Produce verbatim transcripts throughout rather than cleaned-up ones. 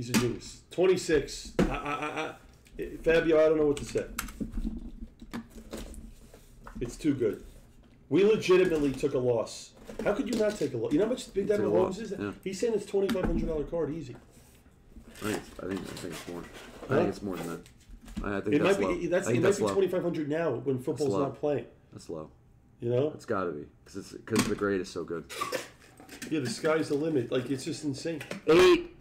He's a genius. twenty-six. I, I, I, Fabio, I don't know what to say. It's too good. We legitimately took a loss. How could you not take a loss? You know how much Big Diamond Holmes is? Yeah. He's saying it's twenty-five hundred dollar card easy. I think, I think I think it's more. Huh? I think it's more than that. I think it that's might be. Low. That's, I think it that's might be twenty-five hundred now when football's not playing. That's low. You know, it's got to be because it's because the grade is so good. Yeah, the sky's the limit. Like it's just insane. Eight.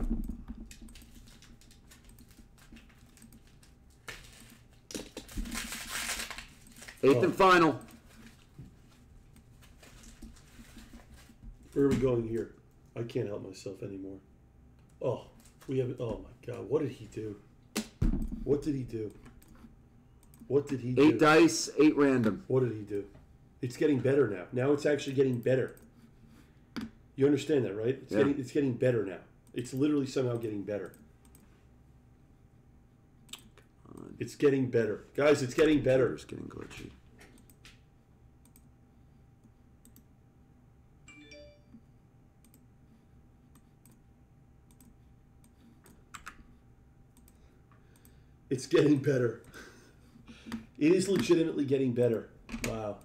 Eighth oh. and final. Where are we going here? I can't help myself anymore. Oh, we have. Oh my God! What did he do? What did he do? What did he do? Eight dice, eight random. What did he do? It's getting better now. Now it's actually getting better. You understand that, right? It's, yeah. getting, it's getting better now. It's literally somehow getting better. It's getting better. Guys, it's getting better. It's getting glitchy. It's getting better. It is legitimately getting better. Wow.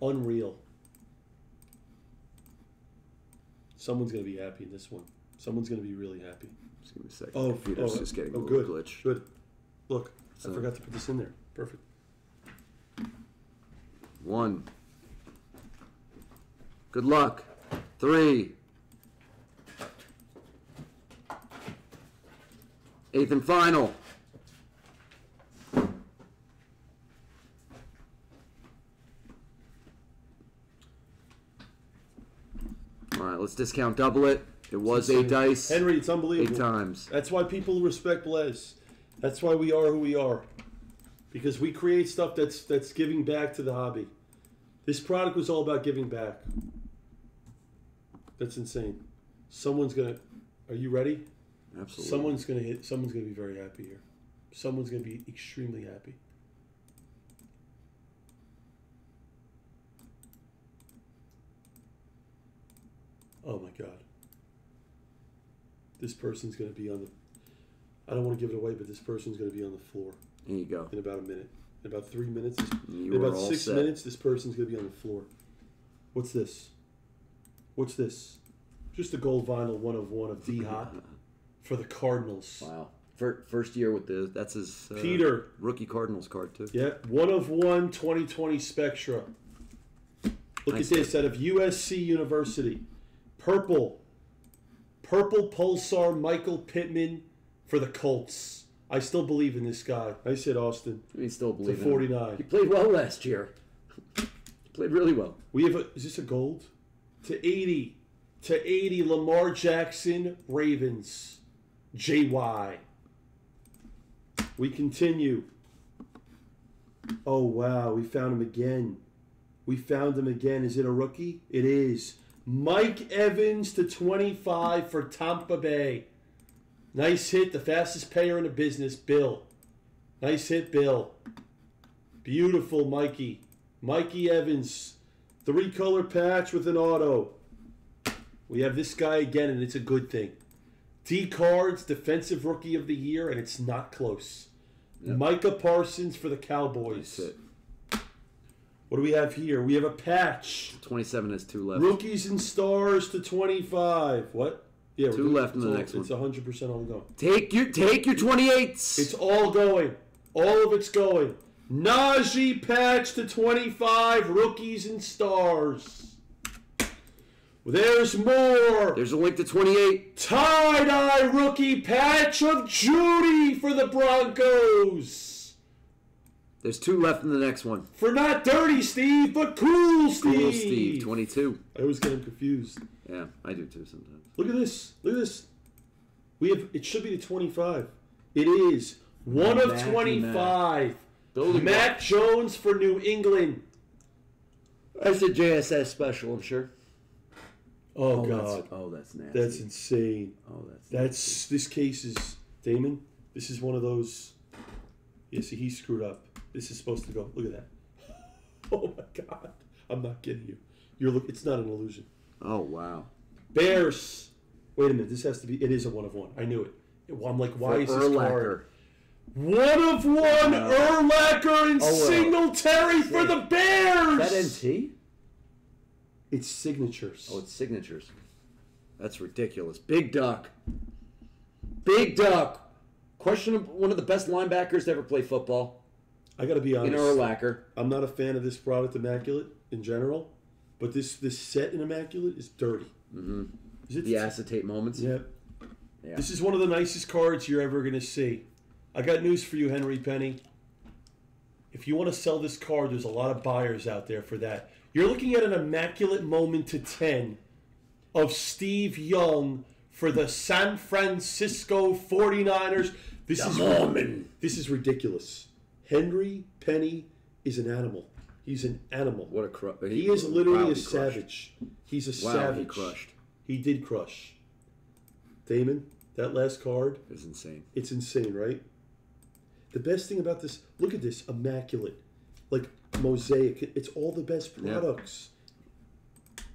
Unreal. Someone's going to be happy in this one. Someone's going to be really happy. Just give me a second. Oh, computer's oh, just getting oh, a little good, glitch. Good. Look, so, I forgot to put this in there. Perfect. One. Good luck. Three. Eighth and final. All right, let's discount double it. It was eight dice. Henry, it's unbelievable. Eight times. That's why people respect Blaze. That's why we are who we are. Because we create stuff that's that's giving back to the hobby. This product was all about giving back. That's insane. Someone's going to... Are you ready? Absolutely. Someone's going to hit... Someone's going to be very happy here. Someone's going to be extremely happy. Oh my God. This person's going to be on the... I don't want to give it away, but this person's going to be on the floor. There you go. In about a minute. In about three minutes. You in about six set. minutes, this person's going to be on the floor. What's this? What's this? Just a gold vinyl one of one of D-Hop for the Cardinals. Wow. First year with the... That's his uh, Peter rookie Cardinals card, too. Yeah. one of one twenty twenty Spectra. Look nice at this. Out of U S C University. Purple, purple pulsar Michael Pittman for the Colts. I still believe in this guy. I said Austin. We still believe in him. forty-nine. He played well last year. He played really well. We have a, is this a gold? To eighty. To eighty, Lamar Jackson, Ravens. J Y. We continue. Oh, wow. We found him again. We found him again. Is it a rookie? It is. Mike Evans to twenty-five for Tampa Bay. Nice hit. The fastest payer in the business, Bill. Nice hit, Bill. Beautiful, Mikey. Mikey Evans. Three-color patch with an auto. We have this guy again, and it's a good thing. D cards, defensive rookie of the year, and it's not close. Yep. Micah Parsons for the Cowboys. Nice hit. What do we have here? We have a patch. twenty-seven has two left. Rookies and stars to twenty-five. What? Yeah, two doing, left in the all, next it's one. It's one hundred percent all going. Take your, take your twenty-eights. It's all going. All of it's going. Najee patch to twenty-five. Rookies and stars. There's more. There's a link to twenty-eight. Tie-dye rookie patch of Judy for the Broncos. There's two left in the next one. For not dirty Steve, but cool Steve. Cool Steve, twenty-two. I always get him confused. Yeah, I do too sometimes. Look at this. Look at this. We have. It should be the twenty-five. It is. One of twenty-five. Matt Jones for New England. That's a J S S special, I'm sure. Oh, God. Oh, that's nasty. That's insane. Oh, that's That's This case is... Damon, this is one of those... Yeah, see, he screwed up. This is supposed to go. Look at that. Oh, my God. I'm not kidding you. You're look. It's not an illusion. Oh, wow. Bears. Wait a minute. This has to be. It is a one of one. I knew it. I'm like, why is this card? One of one, uh, Urlacher and oh, well. Singletary yeah. for the Bears. Is that N T? It's signatures. Oh, it's signatures. That's ridiculous. Big Duck. Big Duck. Question of one of the best linebackers to ever play football. I got to be honest. In Urlacher. I'm not a fan of this product, Immaculate, in general. But this, this set in Immaculate is dirty. Mm-hmm. Is it the acetate moments? Yep. Yeah. yeah. This is one of the nicest cards you're ever going to see. I got news for you, Henry Penny. If you want to sell this card, there's a lot of buyers out there for that. You're looking at an Immaculate moment to ten of Steve Young for the San Francisco forty-niners. This the is moment. This is ridiculous. Henry Penny is an animal. He's an animal. What a crush. He, he is literally a savage. Crushed. He's a wow, savage. He crushed. He did crush. Damon, that last card is insane. It's insane, right? The best thing about this, look at this, Immaculate. Like, Mosaic. It's all the best products.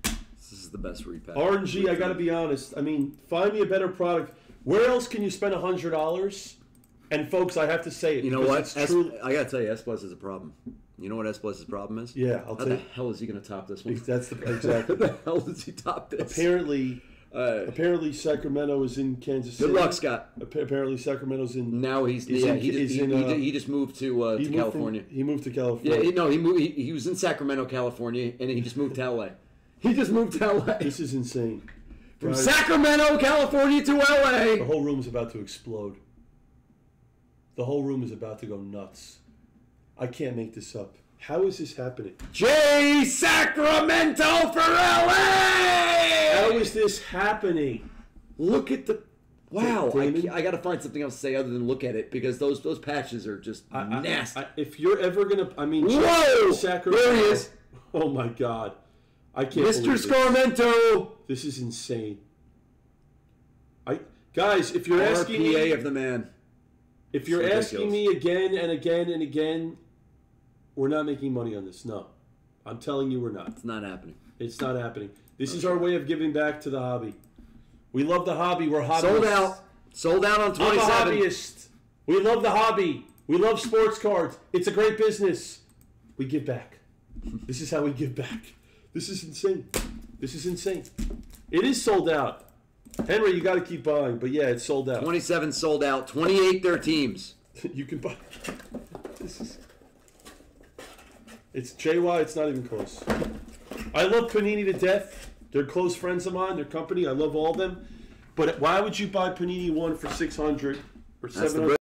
Yeah. This is the best repack. R N G, I gotta be honest. I mean, find me a better product. Where else can you spend one hundred dollars? And folks, I have to say it. You know what? It's S truly... I gotta tell you, S plus is a problem. You know what S plus's problem is? Yeah, I'll How tell you. How the hell is he going to top this one? That's the exactly. How the hell does he top this? Apparently, uh, apparently Sacramento is in Kansas City. Good luck, Scott. Apparently, Sacramento's in. Now he's yeah. In, he, just, he, in, uh, he just moved to, uh, to moved California. From, he moved to California. Yeah, no, he moved. He, he was in Sacramento, California, and he just moved to L A. He just moved to L A. This is insane. From right. Sacramento, California to L A. The whole room is about to explode. The whole room is about to go nuts. I can't make this up. How is this happening? J Sacramento for L A! How is this happening? Look at the... Wow. Damon? I, I got to find something else to say other than look at it, because those those patches are just I, nasty. I, I, if you're ever going to... I mean... Whoa! Sacramento, there he is. Oh, my God. I can't Mister Sacramento! This. This is insane. I Guys, if you're R P A asking... R P A of the man. If you're asking me again and again and again, we're not making money on this. No. I'm telling you we're not. It's not happening. It's not happening. This okay. is our way of giving back to the hobby. We love the hobby. We're hobbyists. Sold out. Sold out on twenty-seven. I'm a hobbyist. We love the hobby. We love sports cards. It's a great business. We give back. This is how we give back. This is insane. This is insane. It is sold out. Henry, you got to keep buying, but yeah, it's sold out. twenty-seven sold out. twenty-eight, their teams. You can buy. This is. It's J Y. It's not even close. I love Panini to death. They're close friends of mine. Their company. I love all of them. But why would you buy Panini one for six hundred or seven hundred?